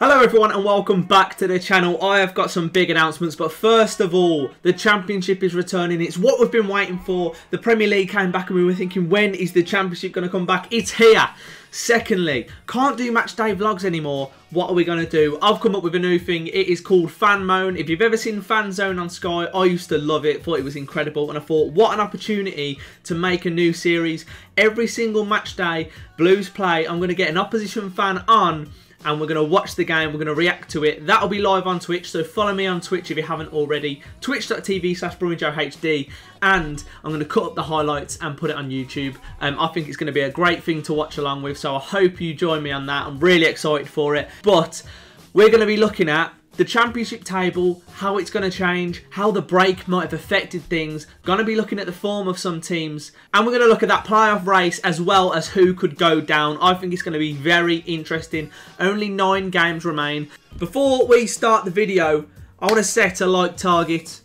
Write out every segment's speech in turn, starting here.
Hello everyone and welcome back to the channel. I have got some big announcements, but first of all, the Championship is returning. It's what we've been waiting for. The Premier League came back and we were thinking, when is the Championship going to come back? It's here. Secondly, can't do match day vlogs anymore. What are we going to do? I've come up with a new thing. It is called Fan Moan. If you've ever seen Fan Zone on Sky, I used to love it. Thought it was incredible. And I thought, what an opportunity to make a new series. Every single match day, Blues play, I'm going to get an opposition fan on and we're going to watch the game, we're going to react to it. That'll be live on Twitch, so follow me on Twitch if you haven't already. Twitch.tv/BrownJoeHD, and I'm going to cut up the highlights and put it on YouTube. I think it's going to be a great thing to watch along with, so I hope you join me on that. I'm really excited for it. But we're going to be looking at the Championship table, how it's going to change, how the break might have affected things. Going to be looking at the form of some teams. And we're going to look at that playoff race as well as who could go down. I think it's going to be very interesting. Only 9 games remain. Before we start the video, I want to set a like target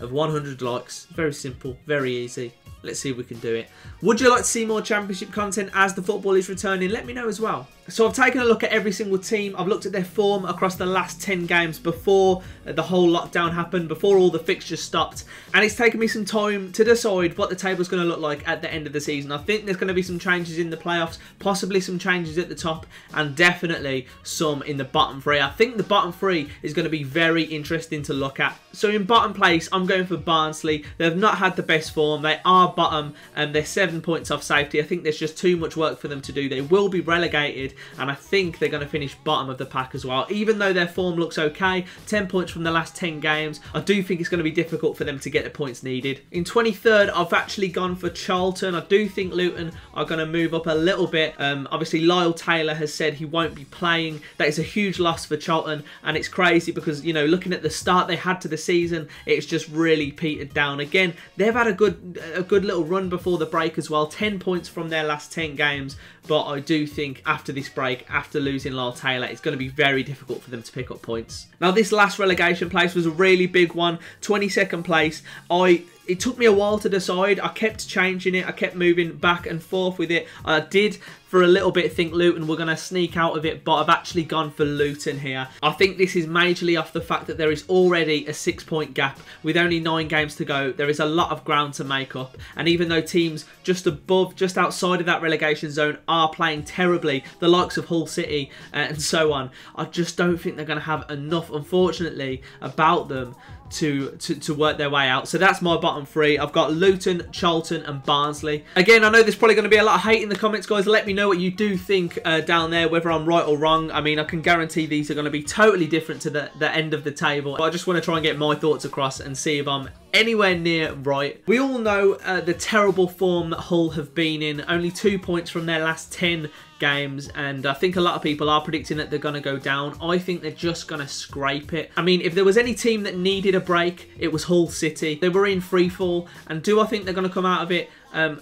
of 100 likes. Very simple, very easy. Let's see if we can do it. Would you like to see more Championship content as the football is returning? Let me know as well. So I've taken a look at every single team. I've looked at their form across the last 10 games before the whole lockdown happened, before all the fixtures stopped. And it's taken me some time to decide what the table's going to look like at the end of the season. I think there's going to be some changes in the playoffs, possibly some changes at the top, and definitely some in the bottom three. I think the bottom three is going to be very interesting to look at. So in bottom place, I'm going for Barnsley. They've not had the best form. They are bottom and they're 7 points off safety. I think there's just too much work for them to do. They will be relegated and I think they're going to finish bottom of the pack as well. Even though their form looks okay, 10 points from the last 10 games, I do think it's going to be difficult for them to get the points needed. In 23rd, I've actually gone for Charlton. I do think Luton are going to move up a little bit. Obviously, Lyle Taylor has said he won't be playing. That is a huge loss for Charlton and it's crazy because, you know, looking at the start they had to the season, it's just really petered down. Again, they've had a good little run before the break as well, 10 points from their last 10 games, but I do think after this break, after losing Lyle Taylor, it's going to be very difficult for them to pick up points. Now this last relegation place was a really big one, 22nd place. It took me a while to decide. I kept changing it. I kept moving back and forth with it. I did, for a little bit, think Luton were going to sneak out of it, but I've actually gone for Luton here. I think this is majorly off the fact that there is already a 6-point gap. With only 9 games to go, there is a lot of ground to make up. And even though teams just above, just outside of that relegation zone are playing terribly, the likes of Hull City and so on, I just don't think they're going to have enough, unfortunately, about them to work their way out. So that's my bottom three. I've got Luton, Charlton and Barnsley. Again, I know there's probably going to be a lot of hate in the comments, guys. Let me know what you do think down there, whether I'm right or wrong. I mean, I can guarantee these are going to be totally different to the end of the table. But I just want to try and get my thoughts across and see if I'm anywhere near right. We all know the terrible form that Hull have been in. Only 2 points from their last 10 games, and I think a lot of people are predicting that they're going to go down. I think they're just going to scrape it. I mean, if there was any team that needed a break, it was Hull City. They were in freefall, and do I think they're going to come out of it?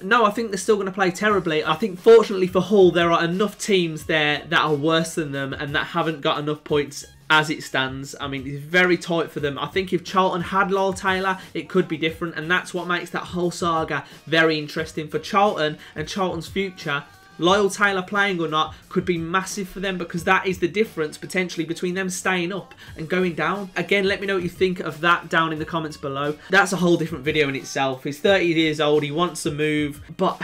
No, I think they're still going to play terribly. I think, fortunately for Hull, there are enough teams there that are worse than them and that haven't got enough points as it stands. I mean, it's very tight for them. I think if Charlton had Lyle Taylor, it could be different, and that's what makes that whole saga very interesting for Charlton and Charlton's future. Lyle Taylor playing or not could be massive for them, because that is the difference potentially between them staying up and going down. Again, let me know what you think of that down in the comments below. That's a whole different video in itself. He's 30 years old, he wants to move, but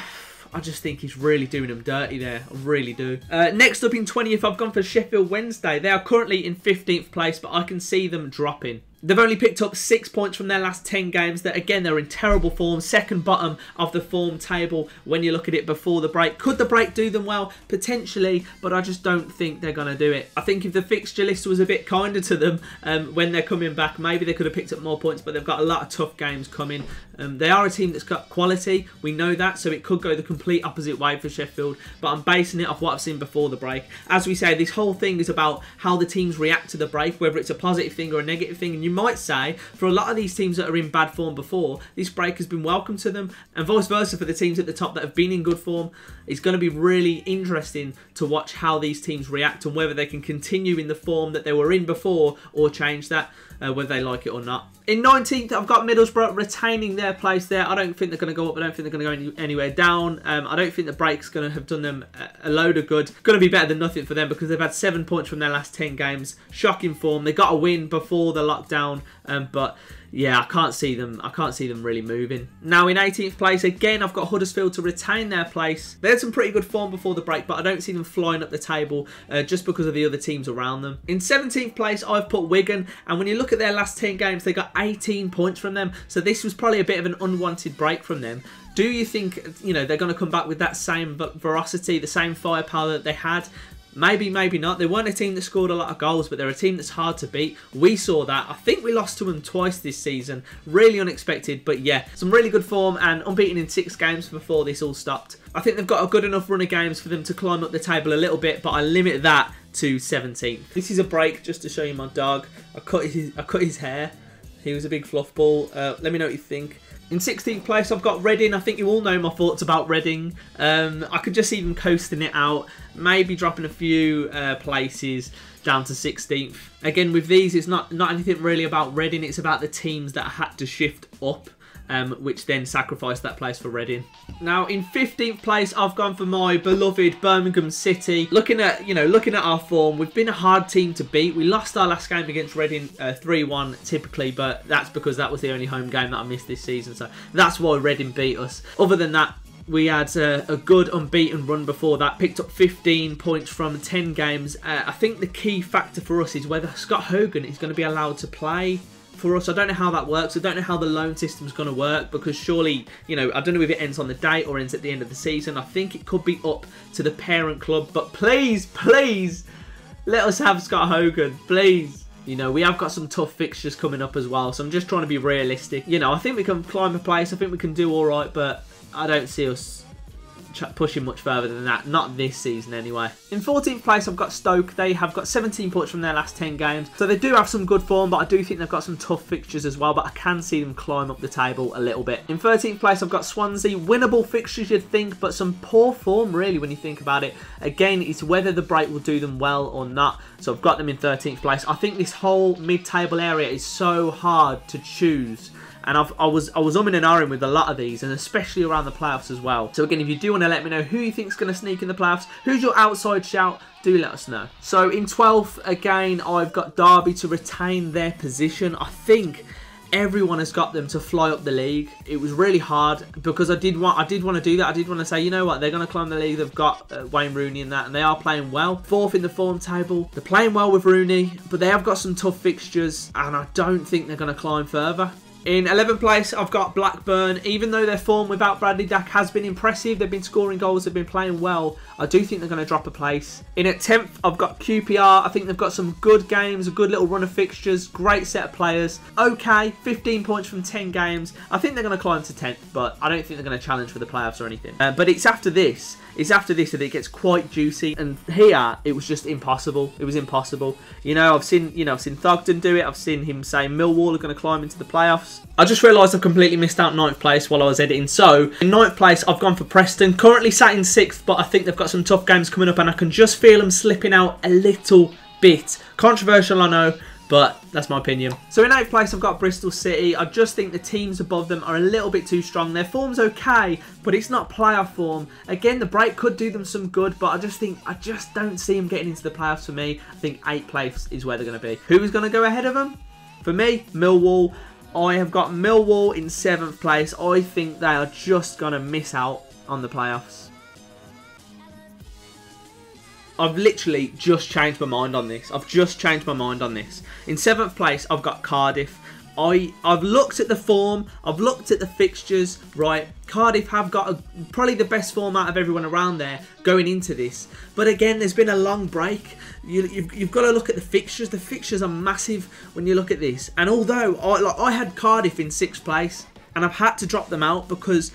I just think he's really doing them dirty there. I really do. Next up in 20th, I've gone for Sheffield Wednesday. They are currently in 15th place, but I can see them dropping. They've only picked up 6 points from their last 10 games. That, again, they're in terrible form. Second bottom of the form table when you look at it before the break. Could the break do them well? Potentially, but I just don't think they're going to do it. I think if the fixture list was a bit kinder to them when they're coming back, maybe they could have picked up more points, but they've got a lot of tough games coming. They are a team that's got quality. We know that, so it could go the complete opposite way for Sheffield, but I'm basing it off what I've seen before the break. As we say, this whole thing is about how the teams react to the break, whether it's a positive thing or a negative thing, and you might say, for a lot of these teams that are in bad form before, this break has been welcome to them, and vice versa for the teams at the top that have been in good form. It's going to be really interesting to watch how these teams react and whether they can continue in the form that they were in before or change that, whether they like it or not. In 19th, I've got Middlesbrough retaining their place there. I don't think they're going to go up. I don't think they're going to go anywhere down. I don't think the break's going to have done them a load of good. Going to be better than nothing for them because they've had 7 points from their last 10 games. Shocking form. They got a win before the lockdown, but yeah, I can't see them really moving. Now in 18th place, again, I've got Huddersfield to retain their place. They had some pretty good form before the break, but I don't see them flying up the table just because of the other teams around them. In 17th place, I've put Wigan, and when you look at their last 10 games, they got 18 points from them, so this was probably a bit of an unwanted break from them. Do you think, you know, they're going to come back with that same ferocity, the same firepower that they had? Maybe, maybe not. They weren't a team that scored a lot of goals, but they're a team that's hard to beat. We saw that. I think we lost to them twice this season. Really unexpected, but yeah, some really good form and unbeaten in 6 games before this all stopped. I think they've got a good enough run of games for them to climb up the table a little bit, but I limit that to 17th. This is a break just to show you my dog. I cut his hair. He was a big fluff ball. Let me know what you think. In 16th place, I've got Reading. I think you all know my thoughts about Reading. I could just see them coasting it out, maybe dropping a few places down to 16th. Again, with these, it's not anything really about Reading. It's about the teams that had to shift up, which then sacrificed that place for Reading. Now, in 15th place, I've gone for my beloved Birmingham City. Looking at our form, we've been a hard team to beat. We lost our last game against Reading 3-1 typically, but that's because that was the only home game that I missed this season, so that's why Reading beat us. Other than that, we had a good unbeaten run before that, picked up 15 points from 10 games. I think the key factor for us is whether Scott Hogan is going to be allowed to play for us. I don't know how that works. I don't know how the loan system's going to work, because surely, you know, I don't know if it ends on the day or ends at the end of the season. I think it could be up to the parent club, but please, please, let us have Scott Hogan, please. You know, we have got some tough fixtures coming up as well, so I'm just trying to be realistic. You know, I think we can climb a place. I think we can do all right, but I don't see us pushing much further than that, not this season anyway. In 14th place, I've got Stoke. They have got 17 points from their last 10 games, so they do have some good form, but I do think they've got some tough fixtures as well, but I can see them climb up the table a little bit. In 13th place, I've got Swansea. Winnable fixtures, you'd think, but some poor form really when you think about it. Again, it's whether the break will do them well or not, so I've got them in 13th place. I think this whole mid-table area is so hard to choose, and I was umming and ahhing with a lot of these, and especially around the playoffs as well. So again, if you do want to let me know who you think's going to sneak in the playoffs, who's your outside shout, do let us know. So in 12th, again, I've got Derby to retain their position. I think everyone has got them to fly up the league. It was really hard because I did want to do that. I did want to say, you know what, they're going to climb the league. They've got Wayne Rooney in that, and they are playing well. 4th in the form table. They're playing well with Rooney, but they have got some tough fixtures, and I don't think they're going to climb further. In 11th place, I've got Blackburn. Even though their form without Bradley Dack has been impressive, they've been scoring goals, they've been playing well, I do think they're going to drop a place. In at 10th, I've got QPR. I think they've got some good games, a good little run of fixtures, great set of players. Okay, 15 points from 10 games. I think they're going to climb to 10th, but I don't think they're going to challenge for the playoffs or anything. But it's after this that it gets quite juicy. And here, it was just impossible. It was impossible. You know, I've seen Thogden do it. I've seen him say Millwall are going to climb into the playoffs. I just realised I completely missed out 9th place while I was editing. So, in 9th place, I've gone for Preston. Currently sat in 6th, but I think they've got some tough games coming up, and I can just feel them slipping out a little bit. Controversial, I know, but that's my opinion. So, in 8th place, I've got Bristol City. I just think the teams above them are a little bit too strong. Their form's okay, but it's not playoff form. Again, the break could do them some good, but I just don't see them getting into the playoffs for me. I think 8th place is where they're going to be. Who's going to go ahead of them? For me, Millwall. I have got Millwall in 7th place. I think they are just going to miss out on the playoffs. I've literally just changed my mind on this. In 7th place, I've got Cardiff. I've looked at the form. I've looked at the fixtures. Right, Cardiff have got probably the best form out of everyone around there going into this. But again, there's been a long break. You've got to look at the fixtures. The fixtures are massive when you look at this. And although I had Cardiff in 6th place, and I've had to drop them out because,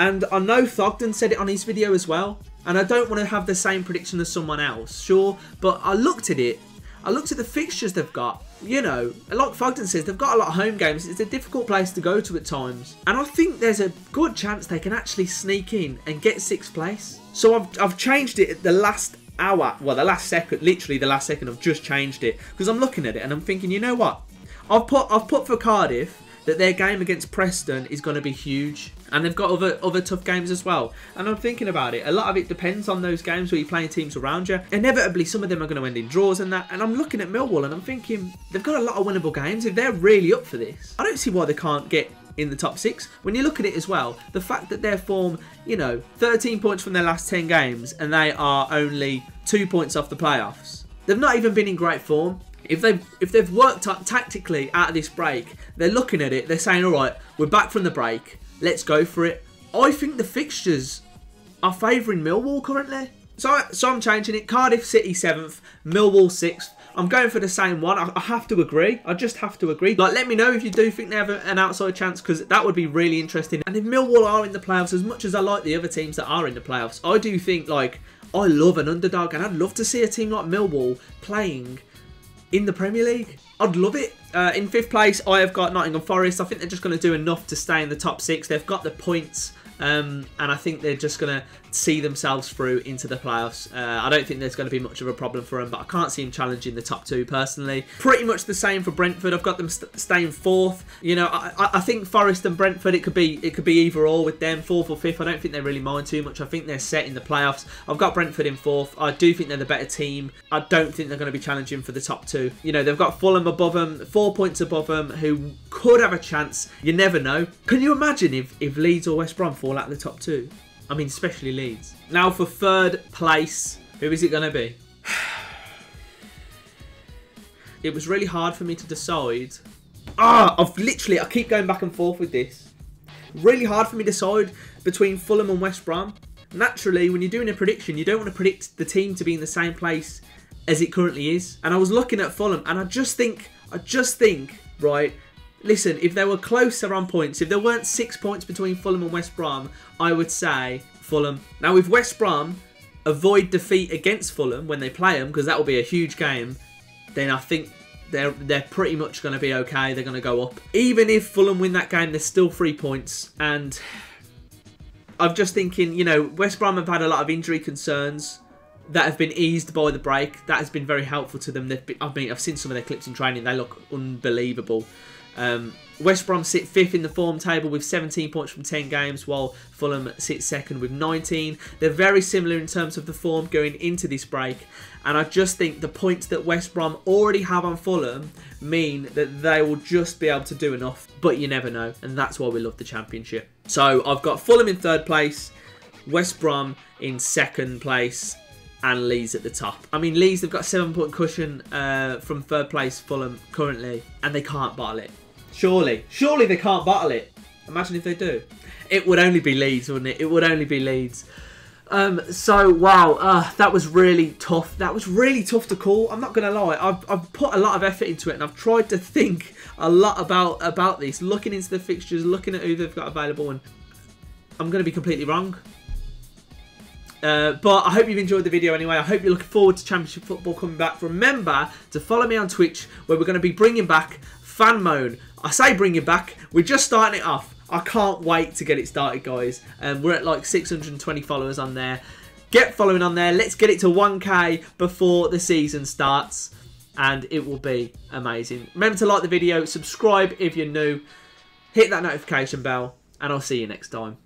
and I know Thogden said it on his video as well, and I don't want to have the same prediction as someone else, sure, but I looked at it. I looked at the fixtures they've got. You know, like Thogden says, they've got a lot of home games. It's a difficult place to go to at times. And I think there's a good chance they can actually sneak in and get 6th place. So I've changed it at the last hour. Well, the last second, literally the last second, I've just changed it. Because I'm looking at it and I'm thinking, you know what? I've put for Cardiff that their game against Preston is going to be huge. And they've got other tough games as well. And I'm thinking about it. A lot of it depends on those games where you're playing teams around you. Inevitably, some of them are going to end in draws and that. And I'm looking at Millwall and I'm thinking, they've got a lot of winnable games. If they're really up for this, I don't see why they can't get in the top 6. When you look at it as well, the fact that their form, you know, 13 points from their last 10 games and they are only 2 points off the playoffs. They've not even been in great form. If they've worked up tactically out of this break, they're looking at it, they're saying, all right, we're back from the break. Let's go for it. I think the fixtures are favouring Millwall currently. So I'm changing it. Cardiff City 7th, Millwall 6th. I'm going for the same one. I have to agree. I just have to agree. Like, let me know if you do think they have an outside chance, because that would be really interesting. And if Millwall are in the playoffs, as much as I like the other teams that are in the playoffs, I do think, like, I love an underdog, and I'd love to see a team like Millwall playing in the Premier League. I'd love it. In 5th place, I have got Nottingham Forest. I think they're just going to do enough to stay in the top 6. They've got the points, and I think they're just going to see themselves through into the playoffs. I don't think there's going to be much of a problem for them, but I can't see them challenging the top 2 personally. Pretty much the same for Brentford. I've got them staying 4th. You know, I think Forest and Brentford, it could be either or with them, 4th or 5th. I don't think they really mind too much. I think they're set in the playoffs. I've got Brentford in 4th. I do think they're the better team. I don't think they're going to be challenging for the top 2. You know, they've got Fulham above them, 4 points above them, who could have a chance. You never know. Can you imagine if Leeds or West Brom fall out of the top 2? I mean, especially Leeds. Now for 3rd place, who is it going to be? It was really hard for me to decide. I keep going back and forth with this. Really hard for me to decide between Fulham and West Brom. Naturally, when you're doing a prediction, you don't want to predict the team to be in the same place as it currently is. And I was looking at Fulham, and I just think, right, listen, if they were closer on points, if there weren't 6 points between Fulham and West Brom, I would say Fulham. Now, if West Brom avoid defeat against Fulham when they play them, because that will be a huge game, then I think they're pretty much going to be okay. They're going to go up. Even if Fulham win that game, there's still 3 points. And I'm just thinking, you know, West Brom have had a lot of injury concerns that have been eased by the break. That has been very helpful to them. I've seen some of their clips in training. They look unbelievable. West Brom sit 5th in the form table with 17 points from 10 games, while Fulham sit 2nd with 19. They're very similar in terms of the form going into this break, and I just think the points that West Brom already have on Fulham mean that they will just be able to do enough, but you never know, and that's why we love the Championship. So I've got Fulham in 3rd place, West Brom in 2nd place, and Leeds at the top. I mean, Leeds, they've got a 7-point cushion from 3rd place Fulham currently, and they can't bottle it. Surely they can't bottle it. Imagine if they do. It would only be Leeds, wouldn't it? It would only be Leeds. So, wow, that was really tough. That was really tough to call. I'm not going to lie. I've put a lot of effort into it, and I've tried to think a lot about this, looking into the fixtures, looking at who they've got available, and I'm going to be completely wrong. But I hope you've enjoyed the video anyway. I hope you're looking forward to Championship football coming back. Remember to follow me on Twitch, where we're going to be bringing back Fan Moan. I say bring it back, we're just starting it off. I can't wait to get it started, guys. We're at like 620 followers on there. Get following on there. Let's get it to 1K before the season starts, and it will be amazing. Remember to like the video, subscribe if you're new, hit that notification bell, and I'll see you next time.